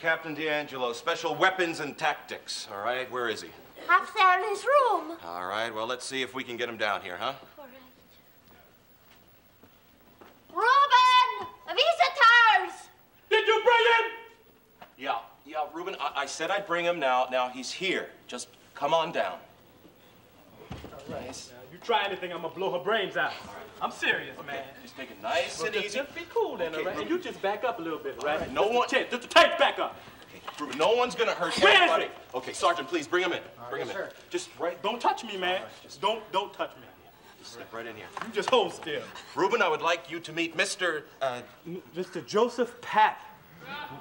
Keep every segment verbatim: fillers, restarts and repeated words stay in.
Captain D'Angelo. Special weapons and tactics. All right, where is he? Up there in his room. All right, well, let's see if we can get him down here, huh? All right. Reuben! Visitors! Did you bring him? Yeah, yeah, Reuben, I, I said I'd bring him now. Now he's here. Just come on down. All right. Nice. Now, you try anything, I'm gonna blow her brains out. All right. I'm serious, okay, man. Just take it nice well, and just, easy. Just be cool then, okay, all right? Reuben. And you just back up a little bit, all right? right? No just one. The just the tape back up. Reuben, no one's gonna hurt anybody. Okay, Sergeant, please bring him in. Right, bring him yes, in. Sir. Just right. Don't touch me, man. Right, just don't don't touch me. Just step right in here. You just hold still. Reuben, I would like you to meet Mister Uh, Mister Joseph Papp.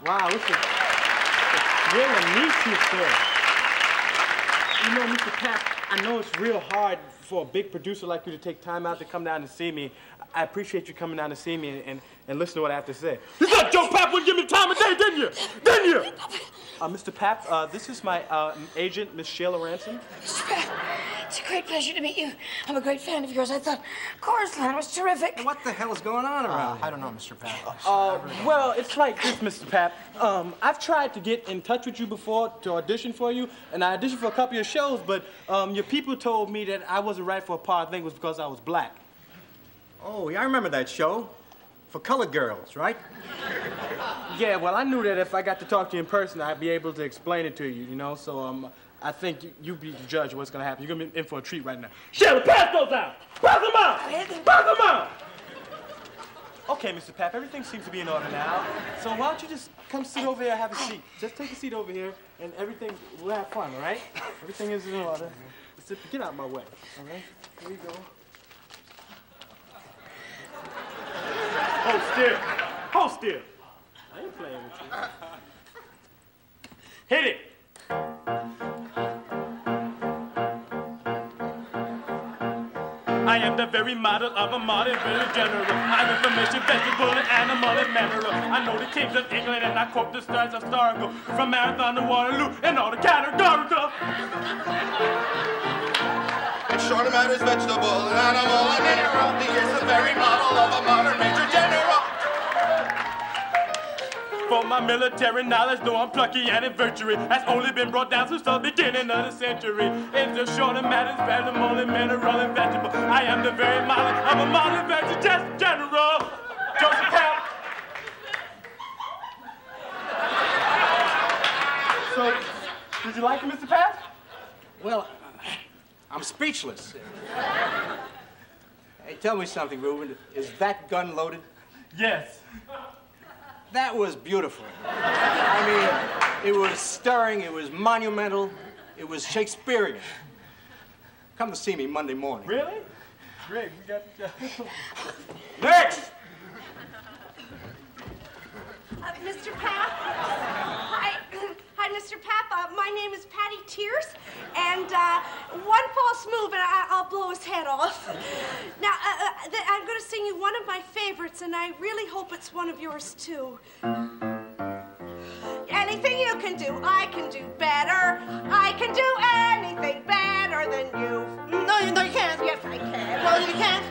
Wow, this is real nice, sir. You know, Mister Papp, I know it's real hard for a big producer like you to take time out to come down and see me. I appreciate you coming down to see me and, and, and listen to what I have to say. You thought Joe Papp would give me time of day, didn't you? Didn't you? Uh, Mister Papp, uh, this is my uh, agent, Miss Sheila Ransom. Mister Papp, it's a great pleasure to meet you. I'm a great fan of yours. I thought Chorus Line was terrific. What the hell is going on around uh, here? I don't know, Mister Papp. Uh, really well, know. It's like this, Mister Papp. Um, I've tried to get in touch with you before to audition for you, and I auditioned for a couple of your shows, but um, your people told me that I wasn't right for a part. I think it was because I was black. Oh, yeah, I remember that show. For colored girls, right? Yeah, well, I knew that if I got to talk to you in person, I'd be able to explain it to you, you know? So, um, I think you, you be the judge of what's gonna happen. You're gonna be in for a treat right now. Sheila, pass those out! Pass them out! Pass them out! Okay, Mister Papp, everything seems to be in order now. So why don't you just come sit over here and have a seat? Just take a seat over here, and everything, we'll have fun, all right? Everything is in order. Mm-hmm. Get out of my way, all right? Here we go. Hold still. Hold still. I ain't playing with you. Hit it. I am the very model of a modern village general. I'm information, vegetable, and animal, and mineral. I know the kings of England, and I quote the stars of Stargo. From Marathon to Waterloo, and all the categorical. In short, a man is vegetable, an animal, and mineral. He is the very model of a modern major general. For my military knowledge, though I'm plucky and adventurous, has only been brought down since the beginning of the century. In the short and matters, vegetable, and mineral, and vegetable. I am the very model of a modern vegetable general. Joseph Papp. So, did you like it, Mister Papp? Well, I'm speechless. Hey, tell me something, Reuben. Is that gun loaded? Yes. That was beautiful. I mean, it was stirring, it was monumental, it was Shakespearean. Come to see me Monday morning. Really? Great, we got the job. Next! Uh, Mister Papp? Hi, hi, Mister Papp. Uh, my name is Patty Tears, and uh, one false move and I, I'll blow his head off. Now, uh, uh, I'm going to sing you one of my favorites, and I really hope it's one of yours, too. Anything you can do, I can do better. I can do anything better than you. No, no, you can't. Yes, I can. Well, you can't.